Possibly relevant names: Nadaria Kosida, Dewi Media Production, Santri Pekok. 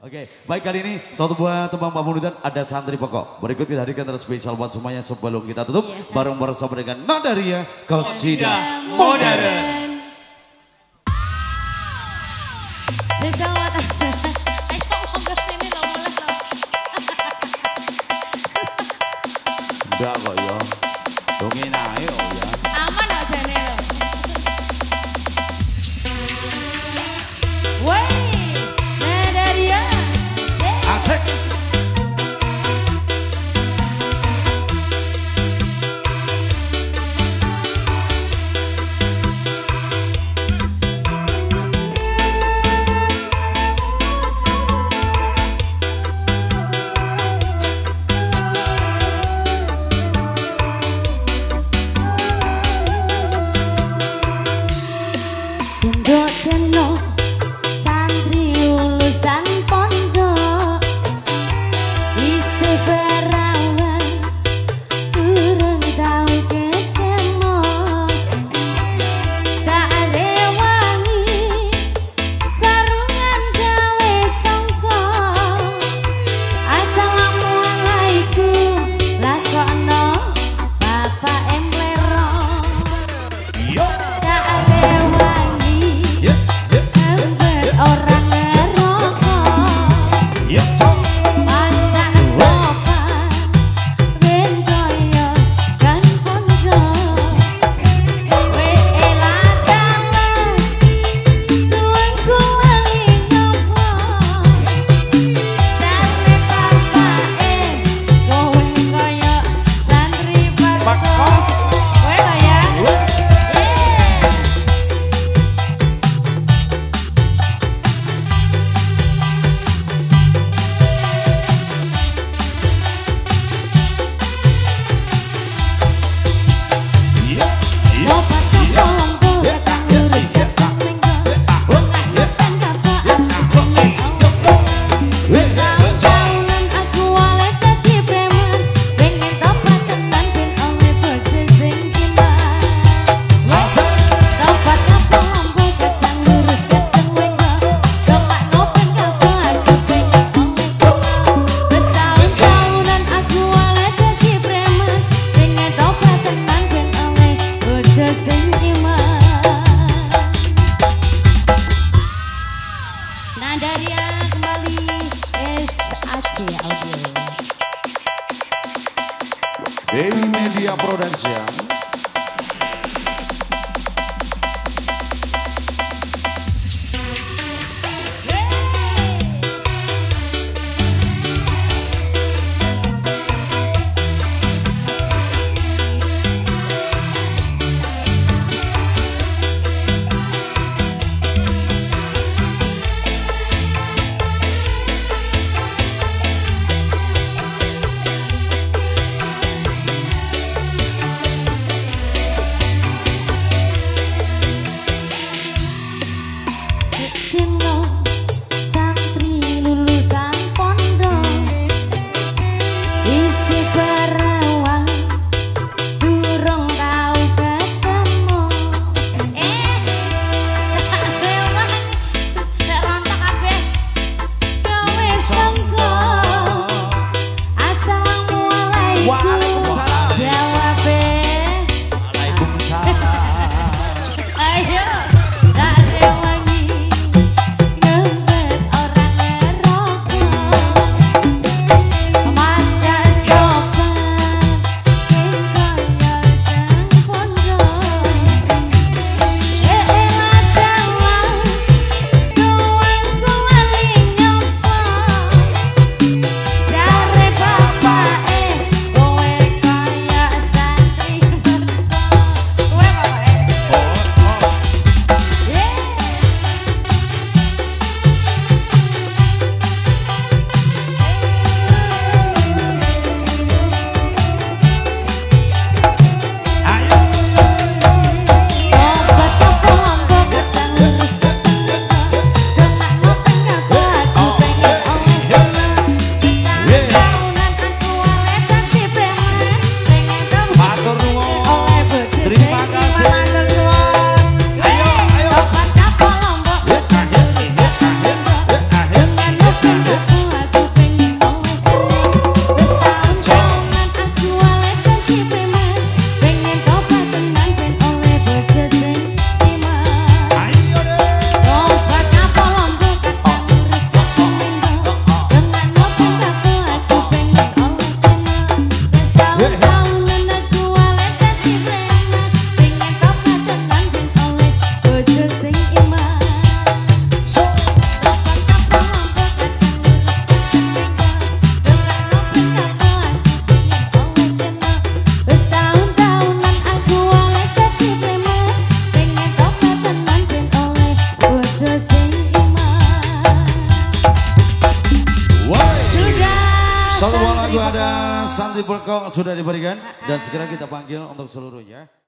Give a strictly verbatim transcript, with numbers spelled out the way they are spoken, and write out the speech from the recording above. Oke, baik kali ini satu buah tembang pamuludan ada Santri Pekok. Berikut kita hadirkan terus spesial buat semuanya sebelum kita tutup yeah, bareng bersama dengan Nadaria Kosida Modern. Enggak kok yo, dongeng ayo ya. Aman kok jane lo. Woi. Dewi Media Production. Satu lagu ada Santri Pekok sudah diberikan dan segera kita panggil untuk seluruhnya.